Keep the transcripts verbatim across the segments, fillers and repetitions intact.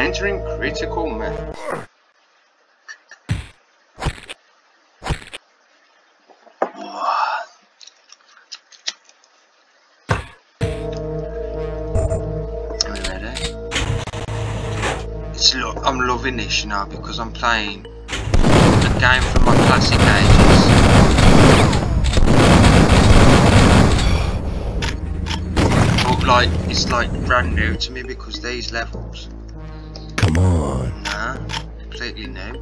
Entering critical mass. It's lo I'm loving this now because I'm playing a game from my classic ages. But like, it's like brand new to me because these levels. Come on. Nah, completely new. I'm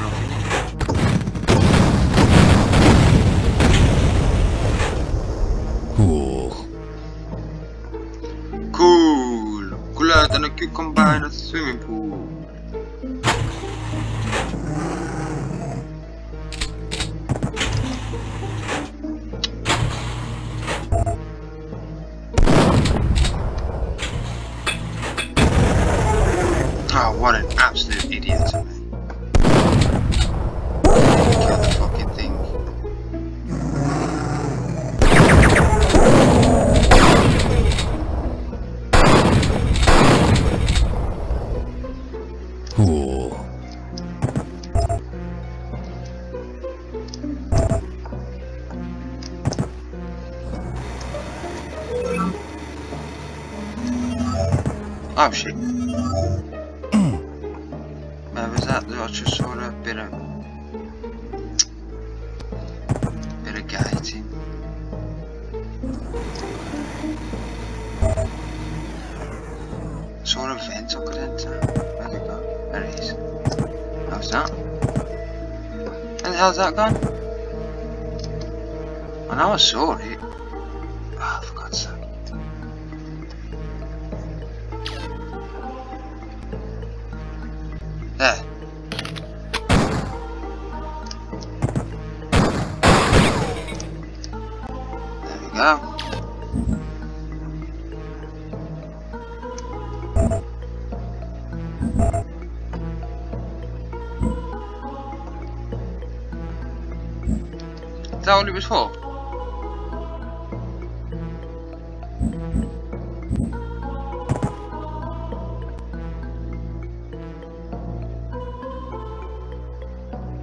loving it. Cool. Cool. Cooler than a cucumber in a swimming pool. What an absolute idiot to me. Kill the fucking thing. Cool. Oh shit. Was that I just saw a bit of bit of gaiety. Saw a vent I could enter. Where'd it go? There it is. How's that? And how's that gone? I know I saw it. Ah, oh, for God's sake. There. There we go. Is that what it was for?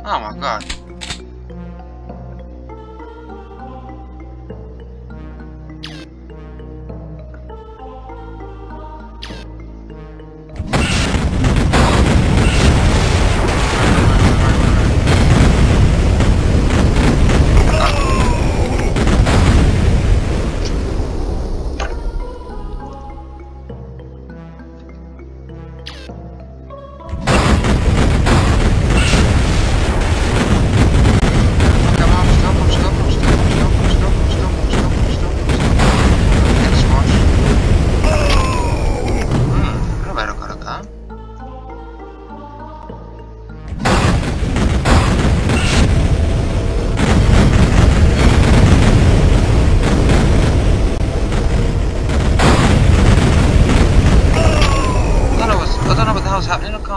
Oh my god.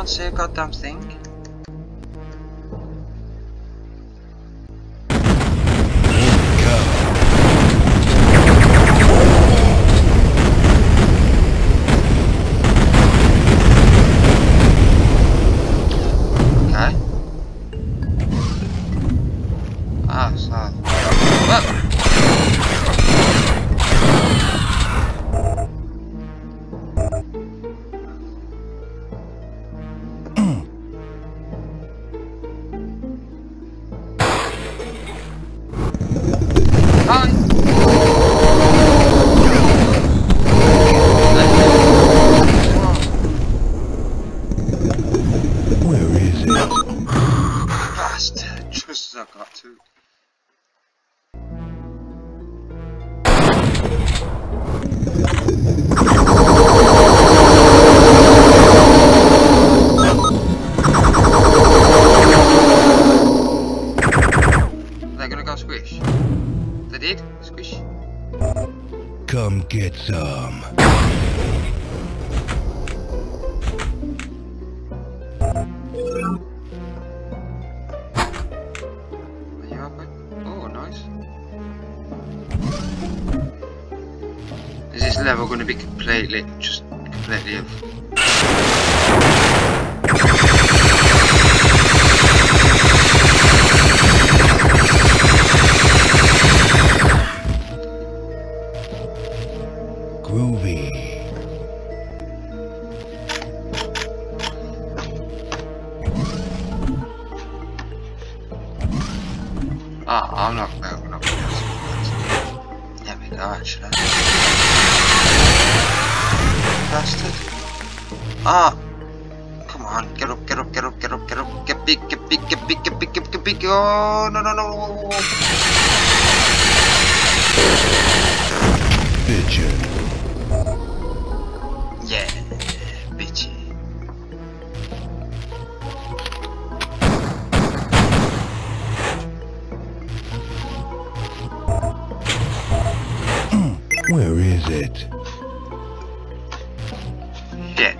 See a goddamn thing. Okay. Ah, sorry. Whoa. Come get some. Are you up it? Oh, nice. Is this level going to be completely, just completely up? Ah, I'm not going up against it. Let me go, actually. Bastard. Ah! Come on, get up, get up, get up, get up, get up, get big, get big, get big, get big, get big, get big. Oh, no, no, no. Bitchin'. Yeah, bitchin'. Where is it? Yeah.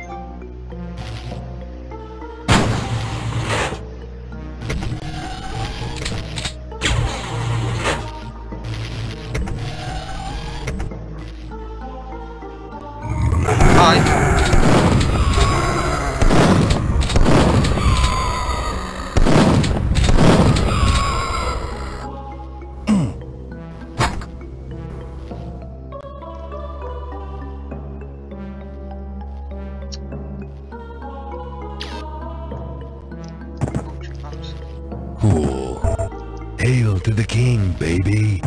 Hi. Cool. Hail to the king, baby.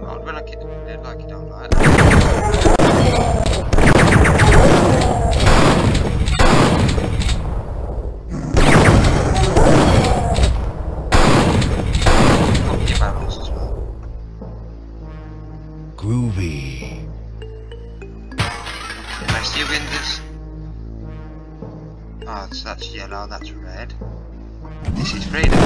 Not when I get it, like it don't like it. Groovy. Can I still win this? Ah, oh, that's yellow, that's red. This is freedom.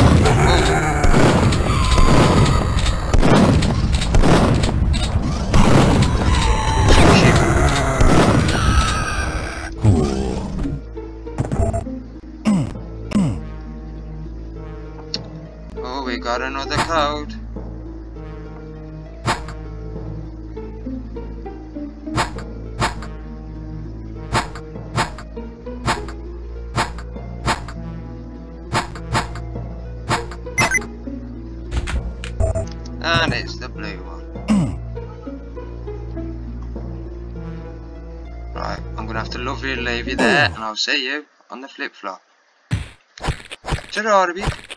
Cool. Oh, we got another code. And it's the blue one. Right, I'm gonna have to lovely leave you there, and I'll see you on the flip flop. Ta-ra,